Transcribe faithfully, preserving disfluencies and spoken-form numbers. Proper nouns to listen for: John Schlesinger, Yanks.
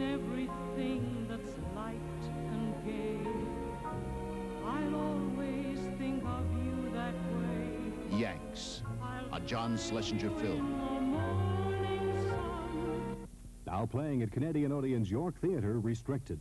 in everything that's light and gay. I'll always think of you that way. Yanks, a John Schlesinger film. Now playing at Canadian Audience York Theatre, restricted.